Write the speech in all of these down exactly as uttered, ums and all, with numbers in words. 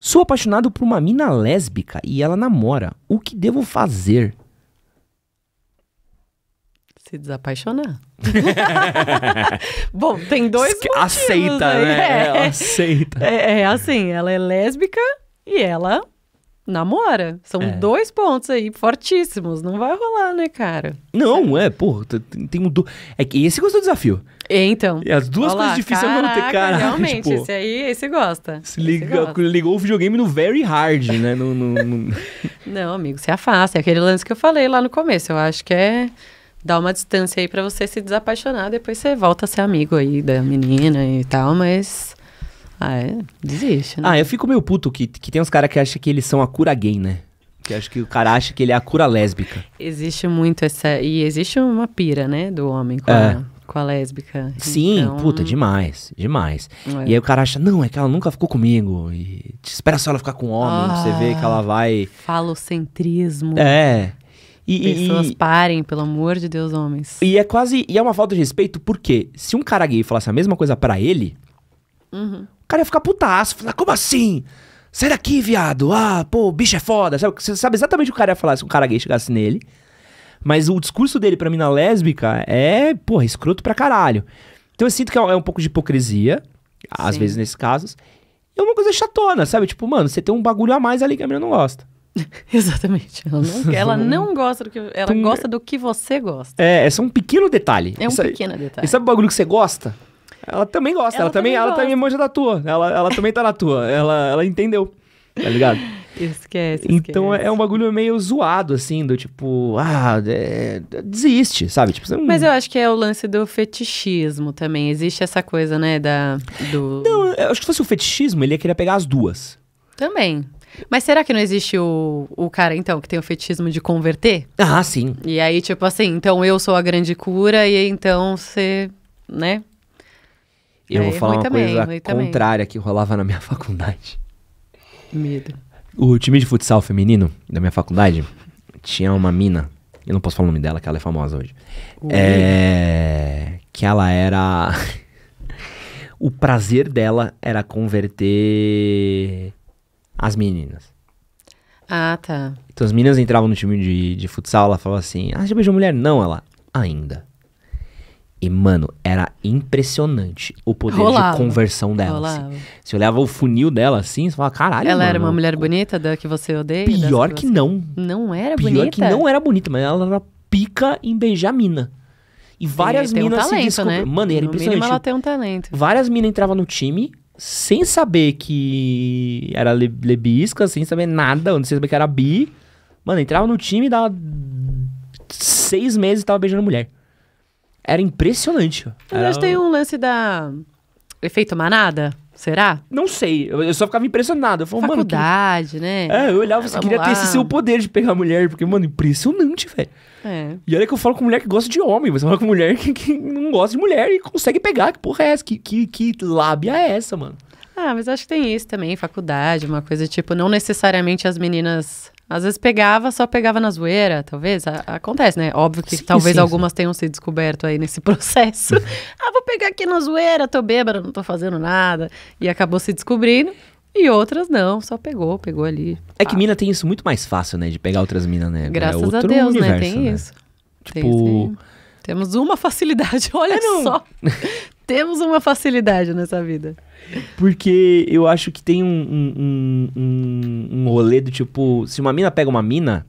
Sou apaixonado por uma mina lésbica e ela namora. O que devo fazer? Se desapaixonar. Bom, tem dois motivos. Aceita, aí. né? É, aceita. É, é assim, ela é lésbica e ela namora. São é. dois pontos aí fortíssimos. Não vai rolar, né, cara? Não, é, pô, tem um... Do... É que esse gostou do desafio. Então. E as duas olá, coisas difíceis caraca, é manter, cara. Realmente, tipo, esse aí, esse gosta. Se liga, esse gosta. Ligou o videogame no very hard, né? No, no, no... Não, amigo, se afasta. É aquele lance que eu falei lá no começo. Eu acho que é dar uma distância aí pra você se desapaixonar. Depois você volta a ser amigo aí da menina e tal, mas... Ah, é? Desiste, né? Ah, eu fico meio puto que, que tem uns caras que acham que eles são a cura gay, né? Que acho que o cara acha que ele é a cura lésbica. Existe muito essa... E existe uma pira, né? Do homem com é. a... com a lésbica. Sim, então... puta, demais, demais. É. E aí o cara acha, não, é que ela nunca ficou comigo. E te espera só ela ficar com um homem, ah, pra você ver que ela vai... Falocentrismo. É. E, Pessoas e, parem, pelo amor de Deus, homens. E é quase... E é uma falta de respeito, porque se um cara gay falasse a mesma coisa pra ele, uhum. o cara ia ficar putaço. Falar, como assim? Sai daqui, viado. Ah, pô, o bicho é foda. Sabe, você sabe exatamente o que o cara ia falar se um cara gay chegasse nele. Mas o discurso dele pra mina lésbica é, porra, escroto pra caralho. Então eu sinto que é um pouco de hipocrisia, Sim. às vezes nesses casos. E é uma coisa chatona, sabe? Tipo, mano, você tem um bagulho a mais ali que a mina não gosta. Exatamente. Ela não, ela não gosta do que... Ela então, gosta do que você gosta. É, é só um pequeno detalhe. É um sabe, pequeno detalhe. E sabe o bagulho que você gosta? Ela também gosta. Ela, ela também, também, ela também manja da tua. Ela, ela também tá na tua. Ela, ela entendeu. Tá ligado? Esquece, esquece. Então é um bagulho meio zoado, assim, do tipo, ah, é, desiste, sabe? Tipo, você não... Mas eu acho que é o lance do fetichismo também. Existe essa coisa, né, da... Do... Não, eu acho que se fosse o fetichismo, ele ia querer pegar as duas. Também. Mas será que não existe o, o cara, então, que tem o fetichismo de converter? Ah, sim. E aí, tipo assim, então eu sou a grande cura e então você, né? Eu é, vou falar uma também, coisa contrária também. Que rolava na minha faculdade. Medo. O time de futsal feminino da minha faculdade tinha uma mina, eu não posso falar o nome dela, que ela é famosa hoje. É, que ela era... O prazer dela era converter as meninas. Ah, tá. Então as meninas entravam no time de, de futsal, ela falava assim, ah, já beijou mulher? Não, ela, ainda. E, mano, era impressionante o poder rolava. de conversão dela. Assim. Você olhava o funil dela assim, você falava, caralho, Ela mano, era uma mulher bonita da que você odeia? Pior que, que você... não. Não era Pior bonita? Pior que não era bonita, mas ela era pica em beijar mina. E várias Sim, minas um talento, se descobriam. Né? Mano, era no impressionante. Mínimo, ela tem um talento. Várias minas entravam no time sem saber que era le lebisca, sem saber nada, sem saber que era bi. Mano, entrava no time e dava seis meses e tava beijando mulher. Era impressionante. Mas era... acho que tem um lance da... Efeito manada? Será? Não sei. Eu, eu só ficava impressionado. Eu falava, Faculdade, mano, que... né? É, eu olhava e você queria lá. ter esse seu poder de pegar a mulher. Porque, mano, impressionante, velho. É. E olha que eu falo com mulher que gosta de homem. Você fala com mulher que, que não gosta de mulher e consegue pegar. Que porra é essa? Que, que, que lábia é essa, mano? Ah, mas acho que tem isso também. Faculdade, uma coisa tipo... Não necessariamente as meninas... Às vezes pegava, só pegava na zoeira, talvez. A acontece, né? Óbvio que sim, talvez sim, algumas sim. tenham se descoberto aí nesse processo. Ah, vou pegar aqui na zoeira, tô bêbada, não tô fazendo nada. E acabou se descobrindo. E outras não, só pegou, pegou ali. É que mina tem isso muito mais fácil, né? De pegar outras minas, né? Graças é outro a Deus, universo, né? Tem né? isso. Tipo... Tem, tem. Temos uma facilidade, olha é só. Temos uma facilidade nessa vida. Porque eu acho que tem um, um, um, um rolê do tipo... Se uma mina pega uma mina,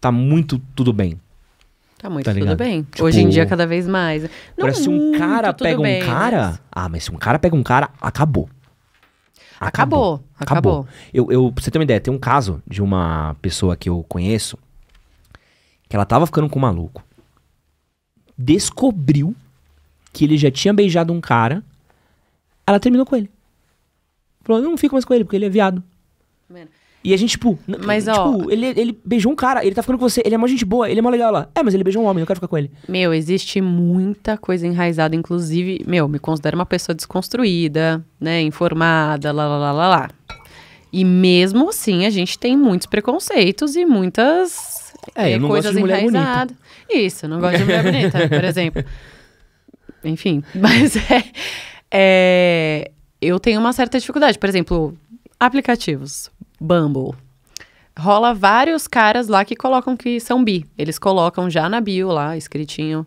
tá muito tudo bem. Tá muito tá tudo bem. Tipo, hoje em dia, cada vez mais. Não parece se um cara pega bem, um cara... Mas... Ah, mas se um cara pega um cara, acabou. Acabou. Acabou. acabou. Eu, eu, pra você ter uma ideia, tem um caso de uma pessoa que eu conheço... Que ela tava ficando com um maluco. Descobriu... que ele já tinha beijado um cara, ela terminou com ele. Falou, não fico mais com ele, porque ele é viado. Mano. E a gente, tipo... Mas, tipo, ó, ele, ele beijou um cara, ele tá ficando com você, ele é mó gente boa, ele é mó legal lá. É, mas ele beijou um homem, eu quero ficar com ele. Meu, existe muita coisa enraizada, inclusive... Meu, me considero uma pessoa desconstruída, né, informada, lá, lá, lá, lá, lá. E mesmo assim, a gente tem muitos preconceitos e muitas é, é, eu não coisas gosto de enraizadas. Isso, eu não gosto de mulher bonita, por exemplo. Enfim, mas é, é... Eu tenho uma certa dificuldade. Por exemplo, Aplicativos. Bumble. Rola vários caras lá que colocam que são bi. Eles colocam já na bio lá, escritinho.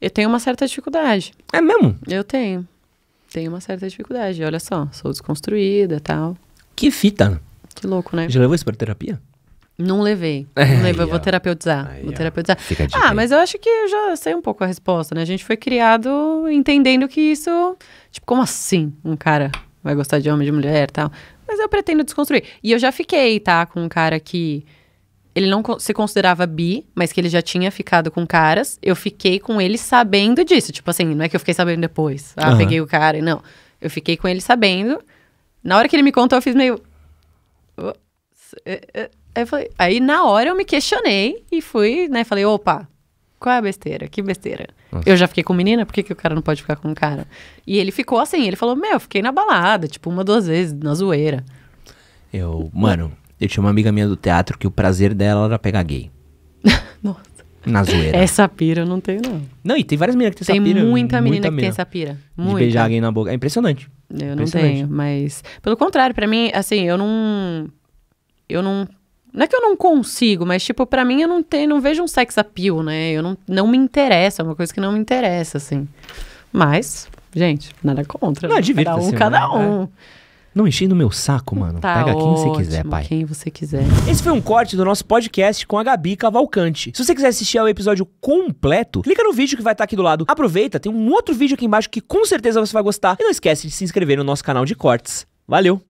Eu tenho uma certa dificuldade. É mesmo? Eu tenho. Tenho uma certa dificuldade. Olha só, sou desconstruída e tal. Que fita. Que louco, né? Já levou isso pra terapia? Não levei. Não é, levei, eu vou terapeutizar. Aí, vou terapeutizar. Ah, aí. Mas eu acho que eu já sei um pouco a resposta, né? A gente foi criado entendendo que isso... Tipo, como assim um cara vai gostar de homem, de mulher e tal? Mas eu pretendo desconstruir. E eu já fiquei, tá? Com um cara que... Ele não se considerava bi, mas que ele já tinha ficado com caras. Eu fiquei com ele sabendo disso. Tipo assim, não é que eu fiquei sabendo depois. Ah, uhum. Peguei o cara. Não. Eu fiquei com ele sabendo. Na hora que ele me contou, eu fiz meio... Aí, falei, aí na hora eu me questionei e fui, né, falei, opa, qual é a besteira? Que besteira? Nossa. Eu já fiquei com menina, por que, que o cara não pode ficar com o cara? E ele ficou assim, ele falou, meu, eu fiquei na balada, tipo, uma, duas vezes, na zoeira. Eu, mano, eu tinha uma amiga minha do teatro que o prazer dela era pegar gay. Nossa. Na zoeira. Essa pira eu não tenho, não. Não, e tem várias meninas que tem, tem essa pira. Tem muita menina muita que mina. tem essa pira. Muita. De beijar alguém na boca. É impressionante. Eu impressionante. não tenho, mas... Pelo contrário, pra mim, assim, eu não... Eu não... Não é que eu não consigo, mas, tipo, pra mim, eu não, tenho, não vejo um sex appeal, né? Eu não, não me interessa, é uma coisa que não me interessa, assim. Mas, gente, nada contra. Não, né? Cada um, cada um. É. Não enchei no meu saco, mano. Tá Pega ótimo, quem você quiser, pai. quem você quiser. Esse foi um corte do nosso podcast com a Gabi Cavalcanti. Se você quiser assistir ao episódio completo, clica no vídeo que vai estar aqui do lado. Aproveita, tem um outro vídeo aqui embaixo que com certeza você vai gostar. E não esquece de se inscrever no nosso canal de cortes. Valeu!